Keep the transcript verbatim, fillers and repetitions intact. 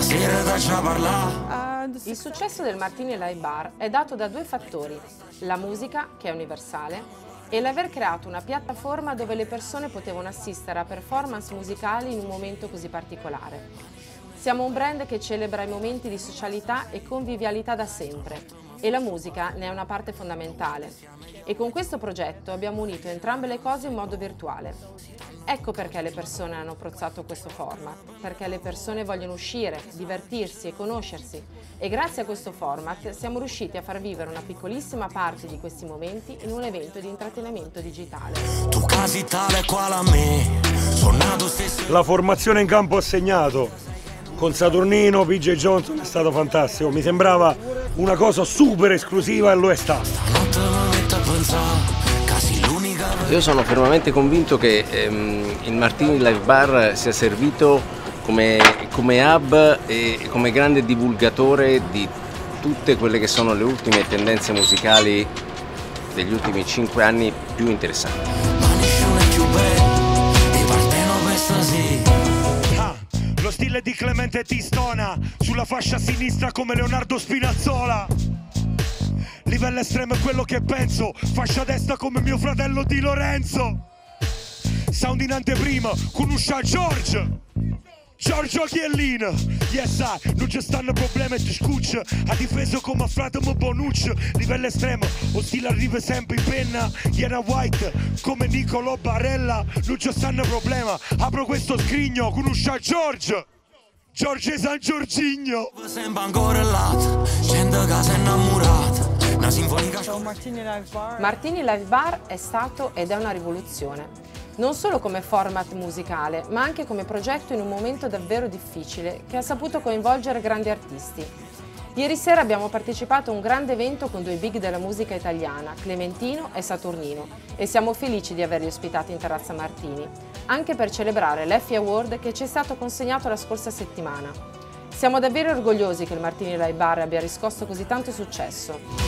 Stasera da già parlà. Il successo del Martini Live Bar è dato da due fattori: la musica, che è universale, e l'aver creato una piattaforma dove le persone potevano assistere a performance musicali in un momento così particolare. Siamo un brand che celebra i momenti di socialità e convivialità da sempre, e la musica ne è una parte fondamentale, e con questo progetto abbiamo unito entrambe le cose in modo virtuale. Ecco perché le persone hanno apprezzato questo format, perché le persone vogliono uscire, divertirsi e conoscersi, e grazie a questo format siamo riusciti a far vivere una piccolissima parte di questi momenti in un evento di intrattenimento digitale. Tu casi tale quale a me, sono nato stesso. La formazione in campo ha segnato con Saturnino, P J Jones, è stato fantastico, mi sembrava una cosa super esclusiva e lo è stata. Io sono fermamente convinto che ehm, il Martini Live Bar sia servito come, come hub e come grande divulgatore di tutte quelle che sono le ultime tendenze musicali degli ultimi cinque anni più interessanti. Lo stile di Clemente ti stona, sulla fascia sinistra come Leonardo Spinazzola. Livello estremo è quello che penso, fascia destra come mio fratello Di Lorenzo. Sound in anteprima, conosce Giorgio, Giorgio Chiellini. Yes, I, non ci stanno problemi e ti scuccio. Ha difeso come a Fratmo Bonucci. Livello estremo, o stile arriva sempre in penna. Iena White, come Nicolo Barella. Non ci stanno problemi. Apro questo scrigno, conosce Giorgio. Giorgio San Giorgigno. Sembra ancora là, scendo casa innamorata. Martini Live Bar. Martini Live Bar è stato ed è una rivoluzione. Non solo come format musicale, ma anche come progetto in un momento davvero difficile che ha saputo coinvolgere grandi artisti. Ieri sera abbiamo partecipato a un grande evento con due big della musica italiana, Clementino e Saturnino, e siamo felici di averli ospitati in Terrazza Martini, anche per celebrare l'Effie Award che ci è stato consegnato la scorsa settimana. Siamo davvero orgogliosi che il Martini Live Bar abbia riscosso così tanto successo.